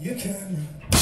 You can move. You can.